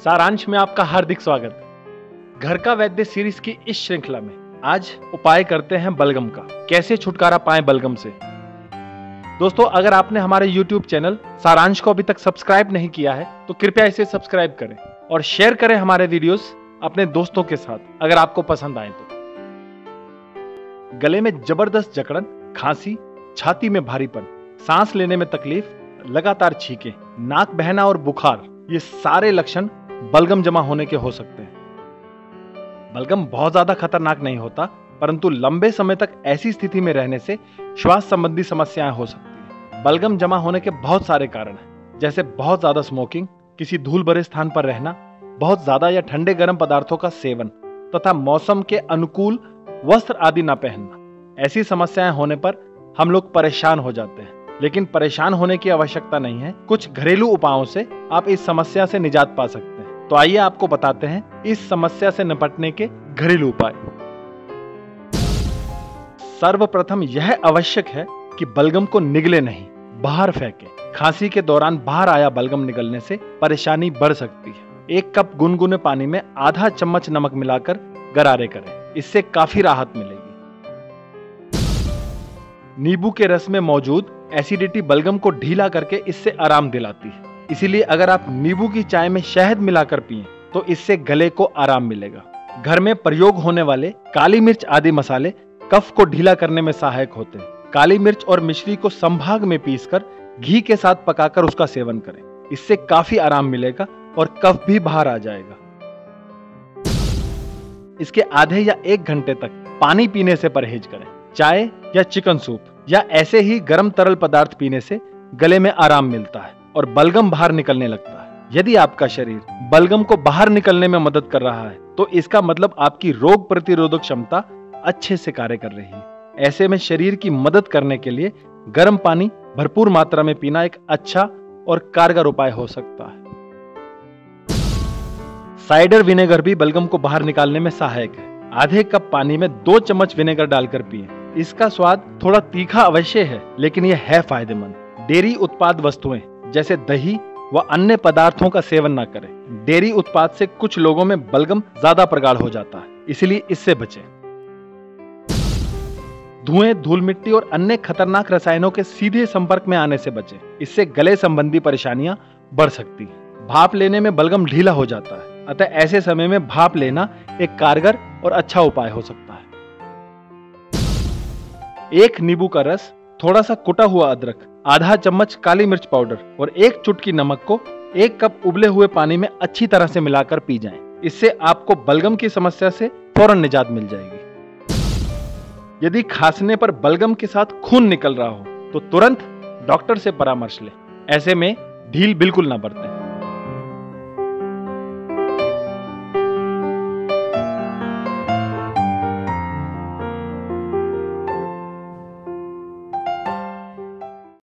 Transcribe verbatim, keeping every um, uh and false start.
सारांश में आपका हार्दिक स्वागत है। घर का वैद्य सीरीज की इस श्रृंखला में आज उपाय करते हैं बलगम का, कैसे छुटकारा पाएं बलगम से। दोस्तों, अगर आपने हमारे YouTube चैनल सारांश को अभी तक सब्सक्राइब नहीं किया है तो कृपया इसे सब्सक्राइब करें और शेयर करें हमारे वीडियोस अपने दोस्तों के साथ अगर आपको पसंद आए तो। गले में जबरदस्त जकड़न, खांसी, छाती में भारीपन, सांस लेने में तकलीफ, लगातार छींकें, नाक बहना और बुखार, ये सारे लक्षण बलगम जमा होने के हो सकते हैं। बलगम बहुत ज्यादा खतरनाक नहीं होता, परंतु लंबे समय तक ऐसी स्थिति में रहने से श्वास संबंधी समस्याएं हो सकती हैं। बलगम जमा होने के बहुत सारे कारण हैं, जैसे बहुत ज्यादा स्मोकिंग, किसी धूल भरे स्थान पर रहना, बहुत ज्यादा या ठंडे गर्म पदार्थों का सेवन तथा मौसम के अनुकूल वस्त्र आदि न पहनना। ऐसी समस्याएं होने पर हम लोग परेशान हो जाते हैं, लेकिन परेशान होने की आवश्यकता नहीं है। कुछ घरेलू उपायों से आप इस समस्या से निजात पा सकते हैं। तो आइए आपको बताते हैं इस समस्या से निपटने के घरेलू उपाय। सर्वप्रथम यह आवश्यक है कि बलगम को निगले नहीं, बाहर फेंकें। खांसी के दौरान बाहर आया बलगम निगलने से परेशानी बढ़ सकती है। एक कप गुनगुने पानी में आधा चम्मच नमक मिलाकर गरारे करें, इससे काफी राहत मिलेगी। नींबू के रस में मौजूद एसिडिटी बलगम को ढीला करके इससे आराम दिलाती है, इसीलिए अगर आप नींबू की चाय में शहद मिलाकर पिएं तो इससे गले को आराम मिलेगा। घर में प्रयोग होने वाले काली मिर्च आदि मसाले कफ को ढीला करने में सहायक होते हैं। काली मिर्च और मिश्री को संभाग में पीसकर घी के साथ पकाकर उसका सेवन करें, इससे काफी आराम मिलेगा और कफ भी बाहर आ जाएगा। इसके आधे या एक घंटे तक पानी पीने से परहेज करें। चाय या चिकन सूप या ऐसे ही गर्म तरल पदार्थ पीने से गले में आराम मिलता है और बलगम बाहर निकलने लगता है। यदि आपका शरीर बलगम को बाहर निकलने में मदद कर रहा है तो इसका मतलब आपकी रोग प्रतिरोधक क्षमता अच्छे से कार्य कर रही है। ऐसे में शरीर की मदद करने के लिए गर्म पानी भरपूर मात्रा में पीना एक अच्छा और कारगर उपाय हो सकता है। साइडर विनेगर भी बलगम को बाहर निकालने में सहायक है। आधे कप पानी में दो चम्मच विनेगर डालकर पिए। इसका स्वाद थोड़ा तीखा अवश्य है, लेकिन यह है फायदेमंद। डेयरी उत्पाद वस्तुएं जैसे दही व अन्य पदार्थों का सेवन न करें। डेयरी उत्पाद से कुछ लोगों में बलगम ज्यादा प्रगाढ़ हो जाता है, इसलिए इससे बचें। धुएं, धूल मिट्टी और अन्य खतरनाक रसायनों के सीधे संपर्क में आने से बचें, इससे गले संबंधी परेशानियां बढ़ सकती हैं। भाप लेने में बलगम ढीला हो जाता है, अतः ऐसे समय में भाप लेना एक कारगर और अच्छा उपाय हो सकता है। एक नींबू का रस, थोड़ा सा कुटा हुआ अदरक, आधा चम्मच काली मिर्च पाउडर और एक चुटकी नमक को एक कप उबले हुए पानी में अच्छी तरह से मिलाकर पी जाएं। इससे आपको बलगम की समस्या से फौरन निजात मिल जाएगी। यदि खांसने पर बलगम के साथ खून निकल रहा हो तो तुरंत डॉक्टर से परामर्श लें। ऐसे में ढील बिल्कुल ना बरतें।